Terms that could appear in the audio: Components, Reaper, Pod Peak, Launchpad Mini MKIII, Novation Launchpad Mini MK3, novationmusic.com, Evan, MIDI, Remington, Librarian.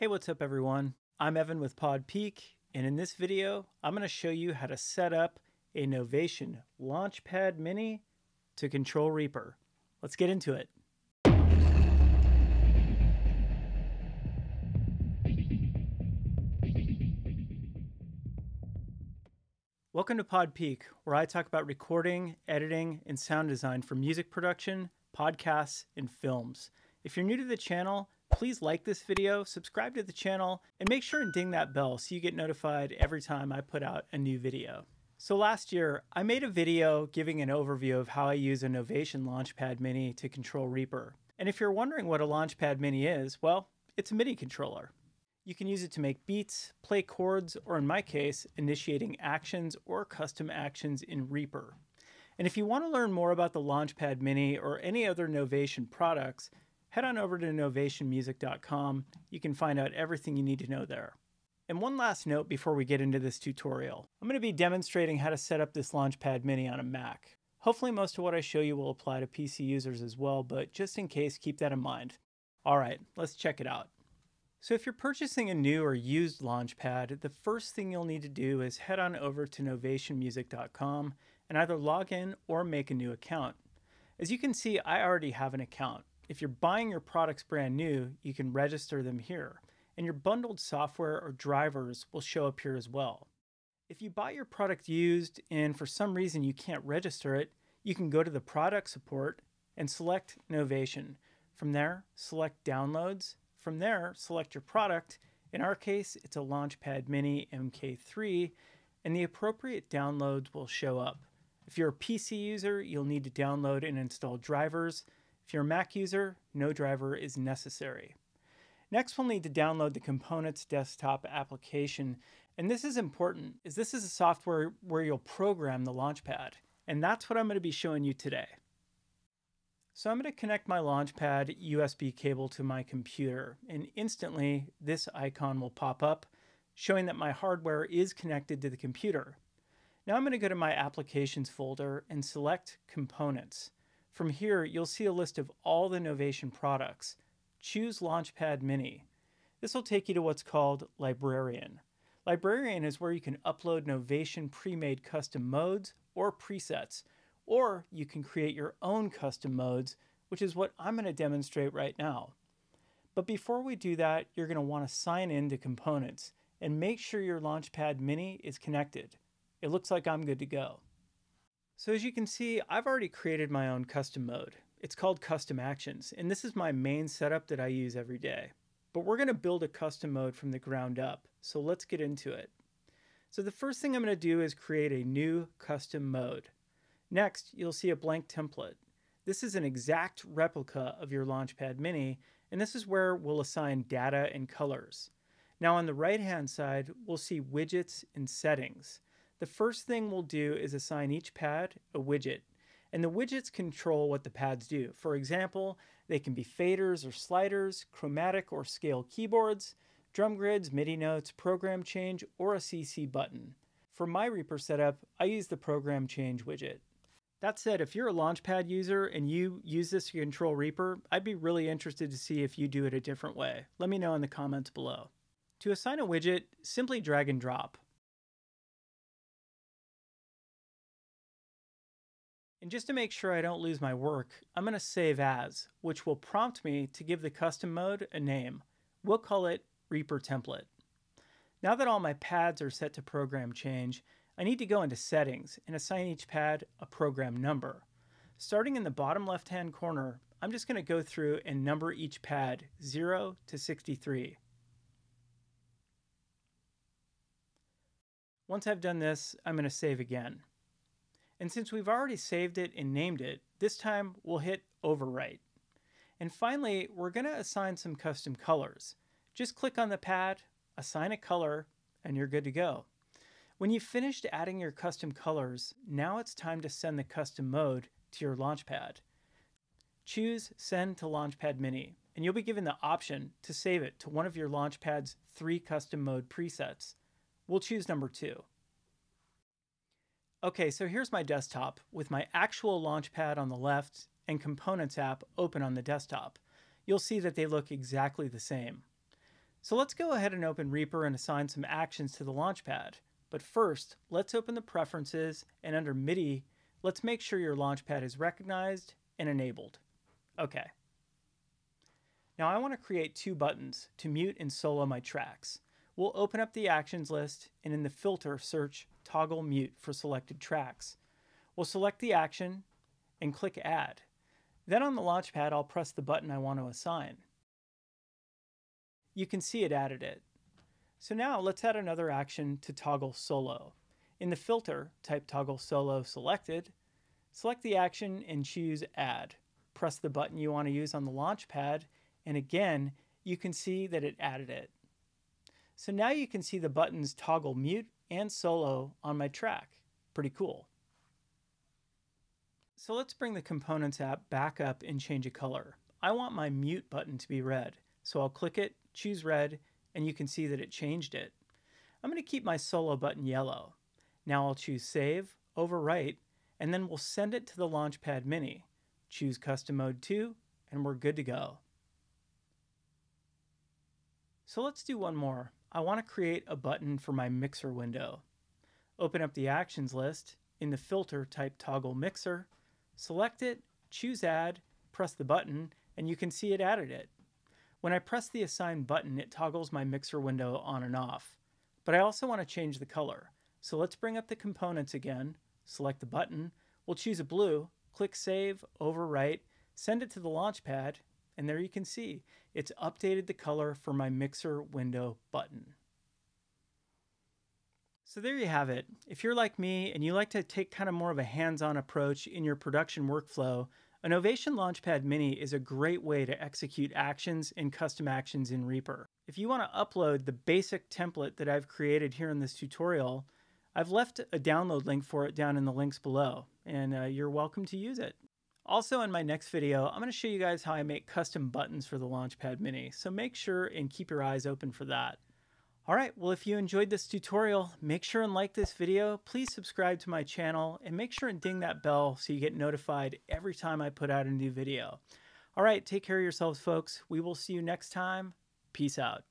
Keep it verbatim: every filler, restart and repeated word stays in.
Hey, what's up everyone? I'm Evan with Pod Peak, and in this video, I'm going to show you how to set up a Novation Launchpad Mini to control Reaper. Let's get into it. Welcome to Pod Peak, where I talk about recording, editing, and sound design for music production, podcasts, and films. If you're new to the channel, please like this video, subscribe to the channel, and make sure and ding that bell so you get notified every time I put out a new video. So last year, I made a video giving an overview of how I use a Novation Launchpad Mini to control Reaper. And if you're wondering what a Launchpad Mini is, well, it's a MIDI controller. You can use it to make beats, play chords, or in my case, initiating actions or custom actions in Reaper. And if you want to learn more about the Launchpad Mini or any other Novation products, head on over to novation music dot com. You can find out everything you need to know there. And one last note before we get into this tutorial. I'm going to be demonstrating how to set up this Launchpad Mini on a Mac. Hopefully most of what I show you will apply to P C users as well, but just in case, keep that in mind. All right, let's check it out. So if you're purchasing a new or used Launchpad, the first thing you'll need to do is head on over to novation music dot com and either log in or make a new account. As you can see, I already have an account. If you're buying your products brand new, you can register them here, and your bundled software or drivers will show up here as well. If you buy your product used and for some reason you can't register it, you can go to the product support and select Novation. From there, select Downloads. From there, select your product. In our case, it's a Launchpad Mini M K three, and the appropriate downloads will show up. If you're a P C user, you'll need to download and install drivers. If you're a Mac user, no driver is necessary. Next, we'll need to download the Components desktop application. And this is important, as this is a software where you'll program the Launchpad. And that's what I'm going to be showing you today. So I'm going to connect my Launchpad U S B cable to my computer. And instantly, this icon will pop up, showing that my hardware is connected to the computer. Now I'm going to go to my Applications folder and select Components. From here, you'll see a list of all the Novation products. Choose Launchpad Mini. This will take you to what's called Librarian. Librarian is where you can upload Novation pre-made custom modes or presets, or you can create your own custom modes, which is what I'm going to demonstrate right now. But before we do that, you're going to want to sign in to Components and make sure your Launchpad Mini is connected. It looks like I'm good to go. So as you can see, I've already created my own custom mode. It's called Custom Actions, and this is my main setup that I use every day. But we're going to build a custom mode from the ground up, so let's get into it. So the first thing I'm going to do is create a new custom mode. Next, you'll see a blank template. This is an exact replica of your Launchpad Mini, and this is where we'll assign data and colors. Now on the right-hand side, we'll see widgets and settings. The first thing we'll do is assign each pad a widget, and the widgets control what the pads do. For example, they can be faders or sliders, chromatic or scale keyboards, drum grids, MIDI notes, program change, or a C C button. For my Reaper setup, I use the program change widget. That said, if you're a Launchpad user and you use this to control Reaper, I'd be really interested to see if you do it a different way. Let me know in the comments below. To assign a widget, simply drag and drop. And just to make sure I don't lose my work, I'm going to save as, which will prompt me to give the custom mode a name. We'll call it Reaper Template. Now that all my pads are set to program change, I need to go into settings and assign each pad a program number. Starting in the bottom left-hand corner, I'm just going to go through and number each pad zero to sixty-three. Once I've done this, I'm going to save again. And since we've already saved it and named it, this time we'll hit Overwrite. And finally, we're going to assign some custom colors. Just click on the pad, assign a color, and you're good to go. When you've finished adding your custom colors, now it's time to send the custom mode to your Launchpad. Choose Send to Launchpad Mini, and you'll be given the option to save it to one of your Launchpad's three custom mode presets. We'll choose number two. Okay, so here's my desktop with my actual Launchpad on the left and Components app open on the desktop. You'll see that they look exactly the same. So let's go ahead and open Reaper and assign some actions to the Launchpad. But first, let's open the Preferences, and under MIDI, let's make sure your Launchpad is recognized and enabled. Okay. Now I want to create two buttons to mute and solo my tracks. We'll open up the actions list, and in the filter, search Toggle Mute for selected tracks. We'll select the action and click Add. Then on the Launchpad, I'll press the button I want to assign. You can see it added it. So now let's add another action to toggle solo. In the filter, type toggle solo selected, select the action and choose add. Press the button you want to use on the Launchpad, and again, you can see that it added it. So now you can see the buttons toggle mute and solo on my track. Pretty cool. So let's bring the Components app back up and change a color. I want my mute button to be red, so I'll click it, choose red, and you can see that it changed it. I'm going to keep my solo button yellow. Now I'll choose Save, Overwrite, and then we'll send it to the Launchpad Mini. Choose Custom Mode two, and we're good to go. So let's do one more. I want to create a button for my mixer window. Open up the Actions list. In the filter, type Toggle Mixer. Select it, choose Add, press the button, and you can see it added it. When I press the Assign button, it toggles my mixer window on and off. But I also want to change the color. So let's bring up the Components again, select the button, we'll choose a blue, click Save, Overwrite, send it to the Launchpad, and there you can see, it's updated the color for my mixer window button. So there you have it. If you're like me and you like to take kind of more of a hands-on approach in your production workflow, a Novation Launchpad Mini is a great way to execute actions and custom actions in Reaper. If you want to upload the basic template that I've created here in this tutorial, I've left a download link for it down in the links below, and uh, you're welcome to use it. Also, in my next video, I'm going to show you guys how I make custom buttons for the Launchpad Mini, so make sure and keep your eyes open for that. All right, well, if you enjoyed this tutorial, make sure and like this video, please subscribe to my channel, and make sure and ding that bell so you get notified every time I put out a new video. All right, take care of yourselves, folks. We will see you next time. Peace out.